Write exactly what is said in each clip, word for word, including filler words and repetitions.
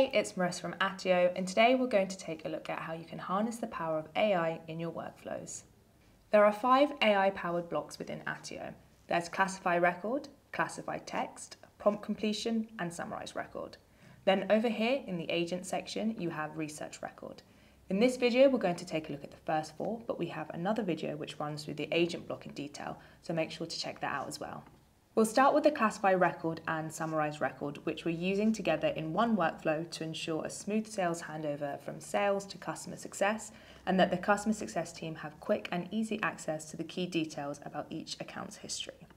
Hey, it's Marissa from Attio, and today we're going to take a look at how you can harness the power of A I in your workflows. There are five A I-powered blocks within Attio. There's Classify Record, Classify Text, Prompt Completion, and Summarise Record. Then over here in the Agent section, you have Research Record. In this video, we're going to take a look at the first four, but we have another video which runs through the Agent block in detail, so make sure to check that out as well. We'll start with the Classify Record and Summarise Record, which we're using together in one workflow to ensure a smooth sales handover from sales to customer success, and that the customer success team have quick and easy access to the key details about each account's history.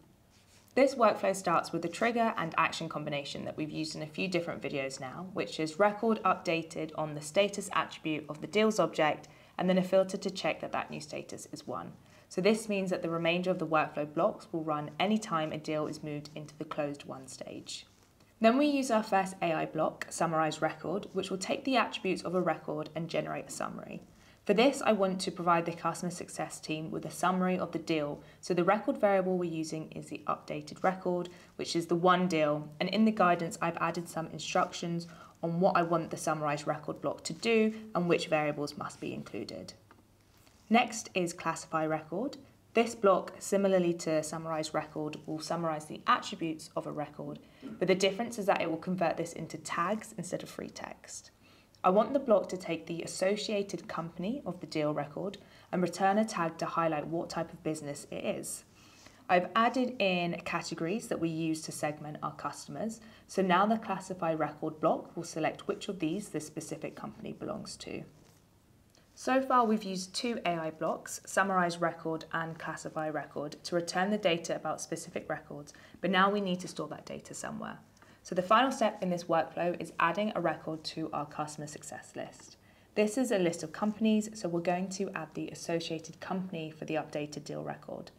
This workflow starts with the trigger and action combination that we've used in a few different videos now, which is record updated on the status attribute of the deals object, and then a filter to check that that new status is one. So this means that the remainder of the workflow blocks will run any time a deal is moved into the closed one stage. Then we use our first A I block, Summarise Record, which will take the attributes of a record and generate a summary. For this, I want to provide the customer success team with a summary of the deal. So the record variable we're using is the updated record, which is the one deal. And in the guidance, I've added some instructions on what I want the Summarise Record block to do and which variables must be included. Next is Classify Record. This block, similarly to Summarise Record, will summarise the attributes of a record, but the difference is that it will convert this into tags instead of free text. I want the block to take the associated company of the deal record and return a tag to highlight what type of business it is. I've added in categories that we use to segment our customers, so now the Classify Record block will select which of these this specific company belongs to. So far, we've used two A I blocks, Summarise Record and Classify Record, to return the data about specific records, but now we need to store that data somewhere. So the final step in this workflow is adding a record to our customer success list. This is a list of companies, so we're going to add the associated company for the updated deal record.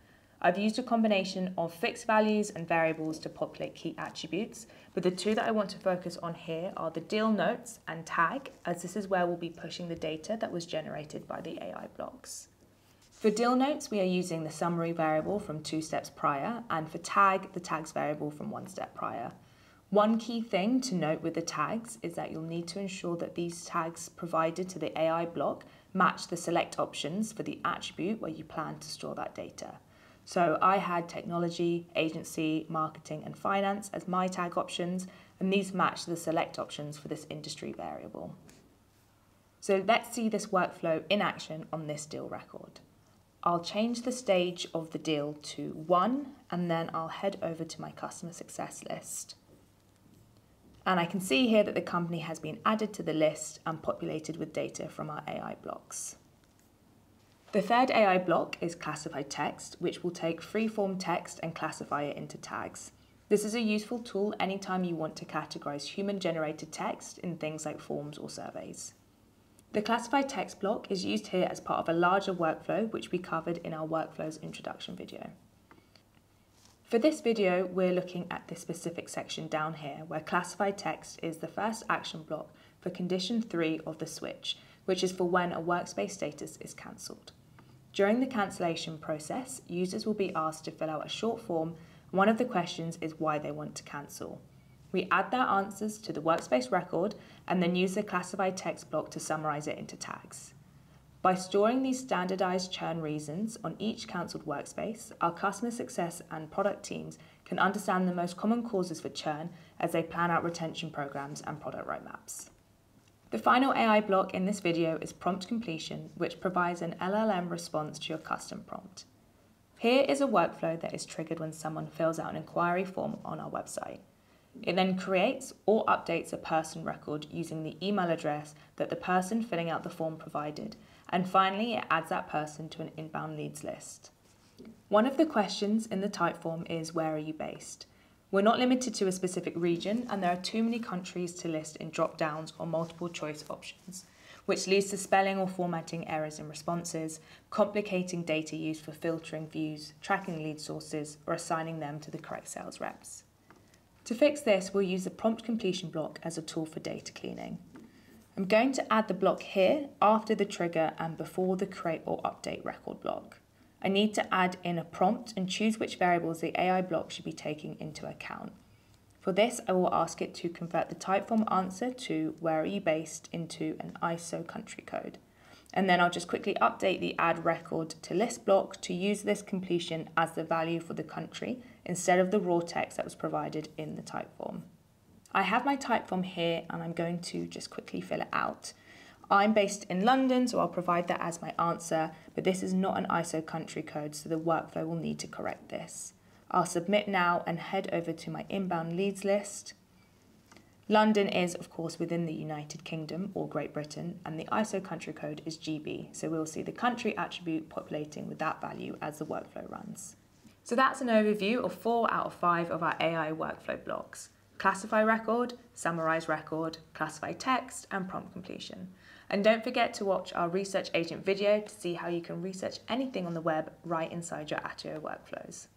I've used a combination of fixed values and variables to populate key attributes, but the two that I want to focus on here are the deal notes and tag, as this is where we'll be pushing the data that was generated by the A I blocks. For deal notes, we are using the summary variable from two steps prior, and for tag, the tags variable from one step prior. One key thing to note with the tags is that you'll need to ensure that these tags provided to the A I block match the select options for the attribute where you plan to store that data. So I had technology, agency, marketing, and finance as my tag options, and these match the select options for this industry variable. So let's see this workflow in action on this deal record. I'll change the stage of the deal to one, and then I'll head over to my customer success list. And I can see here that the company has been added to the list and populated with data from our A I blocks. The third A I block is Classify Text, which will take free-form text and classify it into tags. This is a useful tool anytime you want to categorize human-generated text in things like forms or surveys. The Classify Text block is used here as part of a larger workflow, which we covered in our workflows introduction video. For this video, we're looking at this specific section down here, where Classify Text is the first action block for condition three of the switch, which is for when a workspace status is cancelled. During the cancellation process, users will be asked to fill out a short form. One of the questions is why they want to cancel. We add their answers to the workspace record and then use the Classify Text block to summarize it into tags. By storing these standardized churn reasons on each cancelled workspace, our customer success and product teams can understand the most common causes for churn as they plan out retention programs and product roadmaps. The final A I block in this video is Prompt Completion, which provides an L L M response to your custom prompt. Here is a workflow that is triggered when someone fills out an inquiry form on our website. It then creates or updates a person record using the email address that the person filling out the form provided, and finally it adds that person to an inbound leads list. One of the questions in the type form is, where are you based? We're not limited to a specific region, and there are too many countries to list in drop-downs or multiple choice options, which leads to spelling or formatting errors in responses, complicating data use for filtering views, tracking lead sources, or assigning them to the correct sales reps. To fix this, we'll use the Prompt Completion block as a tool for data cleaning. I'm going to add the block here after the trigger and before the create or update record block. I need to add in a prompt and choose which variables the A I block should be taking into account. For this, I will ask it to convert the typeform answer to where are you based into an I S O country code. And then I'll just quickly update the add record to list block to use this completion as the value for the country instead of the raw text that was provided in the typeform. I have my typeform here and I'm going to just quickly fill it out. I'm based in London, so I'll provide that as my answer, but this is not an I S O country code, so the workflow will need to correct this. I'll submit now and head over to my inbound leads list. London is, of course, within the United Kingdom or Great Britain, and the I S O country code is G B, so we'll see the country attribute populating with that value as the workflow runs. So that's an overview of four out of five of our A I workflow blocks: Classify Record, Summarise Record, Classify Text, and Prompt Completion. And don't forget to watch our Research Agent video to see how you can research anything on the web right inside your Attio workflows.